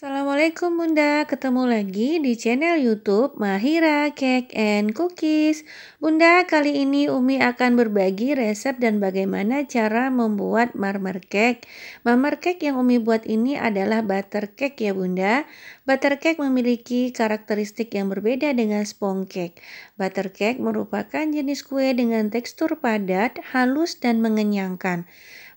Assalamualaikum Bunda, ketemu lagi di channel YouTube Mahira Cake and Cookies. Bunda, kali ini Umi akan berbagi resep dan bagaimana cara membuat marmer cake. Marmer cake yang Umi buat ini adalah butter cake ya Bunda. Butter cake memiliki karakteristik yang berbeda dengan sponge cake. Butter cake merupakan jenis kue dengan tekstur padat, halus dan mengenyangkan.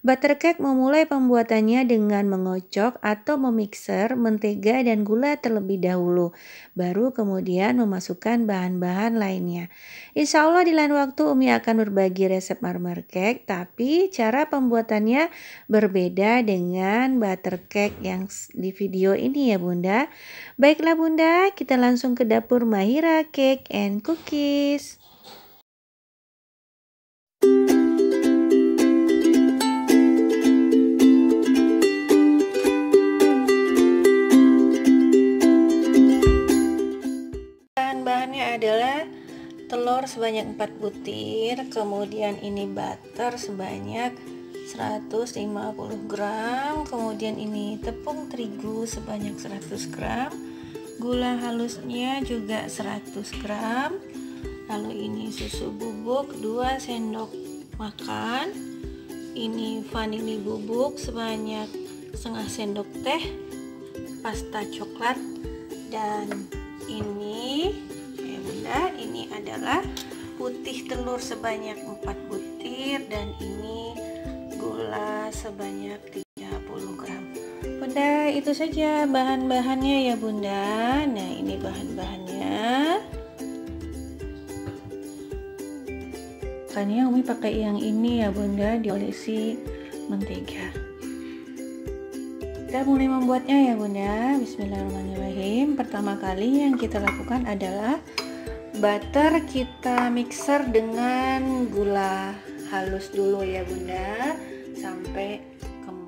Butter cake memulai pembuatannya dengan mengocok atau memixer mentega dan gula terlebih dahulu, baru kemudian memasukkan bahan-bahan lainnya. Insya Allah di lain waktu Umi akan berbagi resep marmer cake, tapi cara pembuatannya berbeda dengan butter cake yang di video ini ya Bunda. Baiklah Bunda, kita langsung ke dapur Mahira Cake and Cookies. Adalah telur sebanyak 4 butir, kemudian ini butter sebanyak 150 gram, kemudian ini tepung terigu sebanyak 100 gram, gula halusnya juga 100 gram, lalu ini susu bubuk 2 sendok makan, ini vanili bubuk sebanyak setengah sendok teh, pasta coklat, dan ini Bunda, ini adalah putih telur sebanyak 4 butir dan ini gula sebanyak 30 gram. Bunda, itu saja bahan-bahannya ya Bunda. Nah, ini bahan-bahannya. Makanya Umi pakai yang ini ya Bunda, diolesi mentega. Kita mulai membuatnya ya Bunda. Bismillahirrahmanirrahim. Pertama kali yang kita lakukan adalah butter kita mixer dengan gula halus dulu ya Bunda sampai kembang.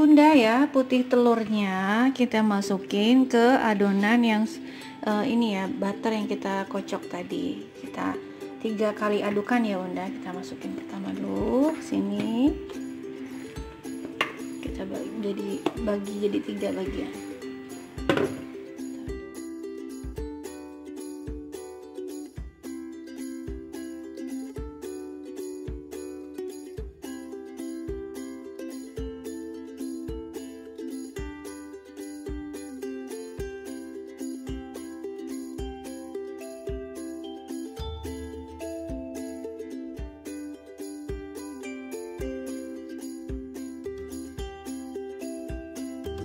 Bunda ya, putih telurnya kita masukin ke adonan yang ini ya, butter yang kita kocok tadi. Kita 3 kali adukan ya Bunda. Kita masukin pertama dulu sini, kita bagi jadi 3 bagian.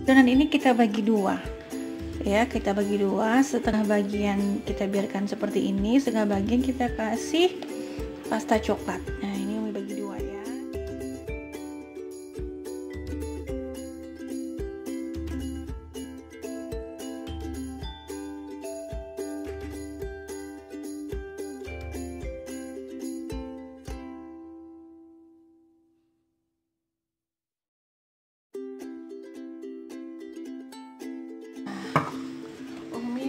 Dan ini kita bagi 2 ya, kita bagi 2, setengah bagian kita biarkan seperti ini, setengah bagian kita kasih pasta coklat. Nah, ini Umi bagi 2 ya.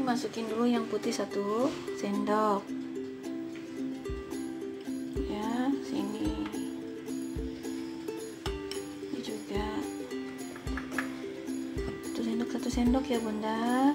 Masukin dulu yang putih 1 sendok ya, sini ini juga 1 sendok ya Bunda.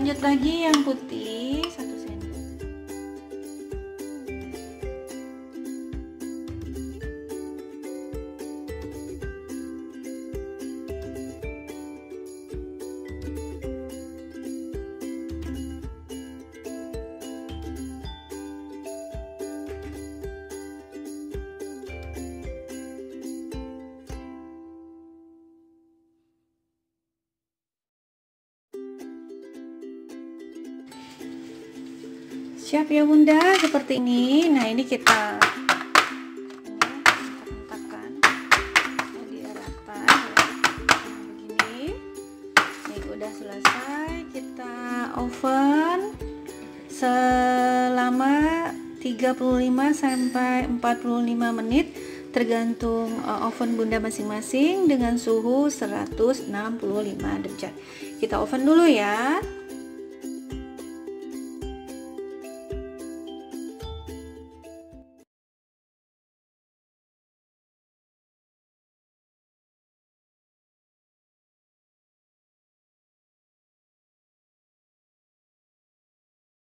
Lanjut lagi yang putih 1 sendok. Siap ya Bunda, seperti ini. Nah, ini kita ratakan. Nah, dia rata ya. Nah, begini. Ini udah selesai. Kita oven selama 35 sampai 45 menit tergantung oven Bunda masing-masing dengan suhu 165 derajat. Kita oven dulu ya.